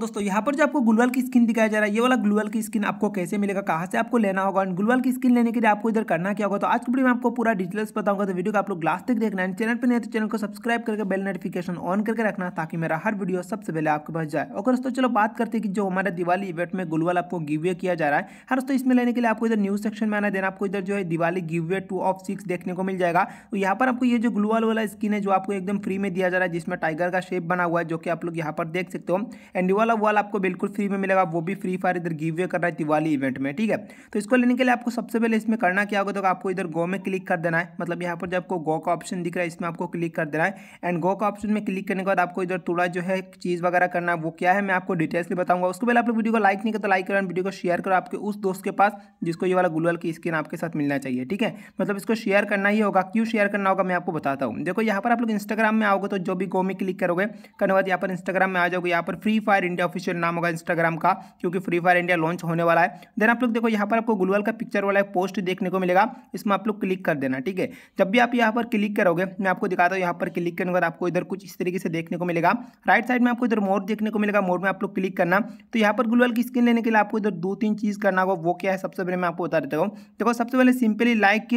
दोस्तों यहाँ पर जो आपको ग्लूवल की स्किन दिखाया जा रहा है, ये वाला ग्लूवल की स्किन आपको कैसे मिलेगा, कहाँ से आपको लेना होगा, ग्लूवल की स्किन लेने के लिए आपको इधर करना क्या होगा, तो आज के वीडियो में आपको पूरा डिटेल्स बताऊंगा। तो वीडियो को आप लोग लास्ट तक देखना है। चैनल पर नहीं तो चैनल को सब्सक्राइब करके बेल नोटिफिकेशन ऑन करके रखना ताकि मेरा हर वीडियो सबसे पहले आपके पास जाए। और दोस्तों चलो बात करते हैं कि जो हमारा दिवाली इवेंट में ग्लूवल आपको गिवअवे किया जा रहा है। हर दोस्तों इसमें लेने के लिए आपको इधर न्यूज सेक्शन में आना, देना आपको इधर जो है दिवाली गिवअवे 2 ऑफ 6 देखने को मिल जाएगा। तो यहाँ पर आपको ये जो ग्लूवल वाला स्किन है जो आपको एकदम फ्री में दिया जा रहा है, जिसमें टाइगर का शेप बना हुआ है जो कि आप लोग यहाँ पर देख सकते हो। एंड वाला वॉल आपको बिल्कुल फ्री में मिलेगा, वो भी फ्री फायर इधर गिवअवे कर रहा है दिवाली इवेंट में, ठीक है। तो इसको लेने के लिए आपको सबसे पहले इसमें करना क्या होगा, तो आपको इधर गो में क्लिक कर देना है। मतलब यहाँ पर जो आपको गो का ऑप्शन दिख रहा है इसमें आपको क्लिक कर देना है। एंड गो का ऑप्शन में क्लिक करने के बाद आपको इधर थोड़ा जो है चीज़ वगैरह करना है, वो क्या है मैं आपको डिटेल्स में बताऊंगा। उसके पहले आप लोग वीडियो को लाइक नहीं करते तो लाइक करो, वीडियो को शेयर करो आपके उस दोस्त के पास जिसको ये वाला ग्लूवल की स्किन आपके साथ मिलना चाहिए, ठीक है। मतलब इसको शेयर करना ही होगा, क्यों शेयर करना होगा मैं आपको बताता हूँ। देखो यहाँ पर आप लोग इंस्टाग्राम में आओगे तो जो भी गो में क्लिक करोगे करने बाद यहाँ पर इंस्टाग्राम में आ जाओगे। यहाँ पर फ्री फायर इंडिया ऑफिशियल नाम होगा इंस्टाग्राम का, क्योंकि फ्री फायर इंडिया लॉन्च होने वाला है। देन आप लोग देखो यहाँ पर आपको ग्लूवल का पिक्चर वाला एक पोस्ट देखने को मिलेगा, इसमें आप लोग क्लिक कर देना, ठीक है। जब भी आप यहाँ पर क्लिक करोगे मैं आपको दिखाता हूँ, यहाँ पर क्लिक करने के बाद आपको इधर कुछ इस तरीके से देखने को मिलेगा। राइट साइड में आपको इधर मोड देखने को मिलेगा, मोड में आप लोग क्लिक करना। तो यहाँ पर ग्लूवल की स्किन लेने के लिए आपको इधर 2-3 चीज़ करना होगा, वो क्या है सबसे पहले मैं आपको बता देता हूँ। देखो सबसे पहले simply like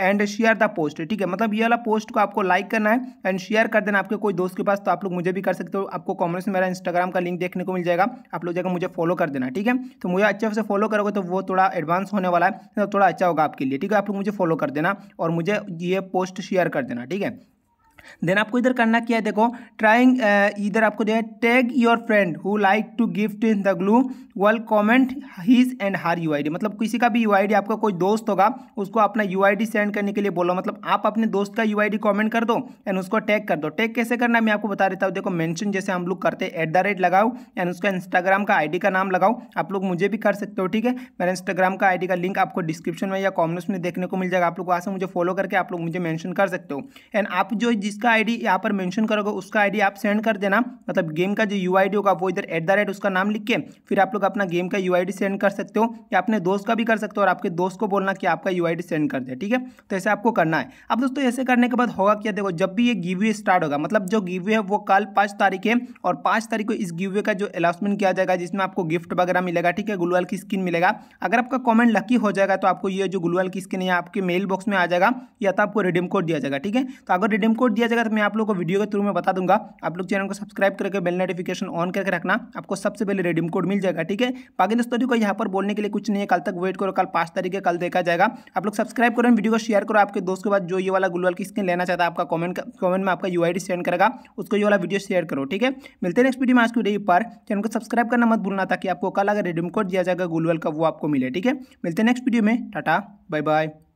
and share the post, ठीक है। मतलब ये वाला पोस्ट को आपको लाइक करना है एंड शेयर कर देना आपके कोई दोस्त के पास। तो आप लोग मुझे भी कर सकते हो, आपको कॉमेंट्स में मेरा इंस्टाग्राम का लिंक देखने को मिल जाएगा, आप लोग जाकर मुझे फॉलो कर देना, ठीक है। तो मुझे अच्छे से फॉलो करोगे तो वो थोड़ा एडवांस होने वाला है, तो थोड़ा अच्छा होगा आपके लिए, ठीक है। आप लोग मुझे फॉलो कर देना और मुझे ये पोस्ट शेयर कर देना, ठीक है। देन आपको इधर करना क्या है, देखो ट्राइंग इधर आपको जो है tag your friend who like to gift in the global comment his and her UID. मतलब किसी का भी यूआईडी, आपका कोई दोस्त होगा उसको अपना यूआईडी सेंड करने के लिए बोलो। मतलब आप अपने दोस्त का यूआईडी कमेंट कर दो एंड उसको टैग कर दो। टैग कैसे करना है मैं आपको बता देता हूँ। देखो मेंशन जैसे हम लोग करते हैं @ लगाओ एंड उसका इंस्टाग्राम का आईडी का नाम लगाओ। आप लोग मुझे भी कर सकते हो, ठीक है। मेरा इंस्टाग्राम का आईडी का लिंक आपको डिस्क्रिप्शन में या कॉमेंट्स में देखने को मिल जाएगा। आप लोग वहाँ से मुझे फॉलो करके आप लोग मुझे मेंशन कर सकते हो एंड आप जो जिसका आईडी यहाँ पर मेंशन करोगे उसका आईडी आप सेंड कर देना। मतलब गेम का जो यूआईडी होगा वो इधर @ उसका नाम लिख के फिर आप लोग अपना गेम का यूआईडी सेंड कर सकते हो या अपने दोस्त का भी कर सकते हो और आपके दोस्त को बोलना कि आपका यूआईडी सेंड कर दे, ठीक है। तो ऐसे आपको करना है। अब दोस्तों ऐसे करने के बाद होगा क्या, देखो जब भी ये गिवअवे स्टार्ट होगा, मतलब जो गिवअवे है वो कल 5 तारीख है और 5 तारीख को इस गिवअवे का जो अनाउंसमेंट किया जाएगा जिसमें आपको गिफ्ट वगैरह मिलेगा, ठीक है। ग्लूवल की स्किन मिलेगा। अगर आपका कॉमेंट लकी हो जाएगा तो आपको ये जो ग्लूवल की स्किन है आपके मेल बॉक्स में आ जाएगा या तो आपको रिडीम कोड दिया जाएगा, ठीक है। तो अगर रिडीम कोड दिया जाएगा तो मैं आप लोगों को वीडियो के थ्रू में बता दूंगा। आप लोग चैनल को सब्सक्राइब करके बेल नोटिफिकेशन ऑन करके रखना, आपको सबसे पहले रिडीम कोड मिल जाएगा, ठीक है। बाकी दोस्तों को यहाँ पर बोलने के लिए कुछ नहीं है, कल तक वेट करो, कल 5 तारीख है, कल देखा जाएगा। आप लोग सब्सक्राइब करो, वीडियो को शेयर करो आपके दोस्त के बाद जो ये वाला ग्लूवल की स्किन लेना चाहता है। आपका कमेंट में आपका यूआईडी सेंड करेगा, उसको ये वाला वीडियो शेयर करो, ठीक है। मिलते हैं नेक्स्ट वीडियो में। आज की वीडियो पर चैनल को सब्सक्राइब करना मत भूलना ताकि आपको कल अगर रिडीम कोड दिया जाएगा ग्लूवल का वो आपको मिले, ठीक है। मिलते हैं नेक्स्ट वीडियो में। Tata bye bye.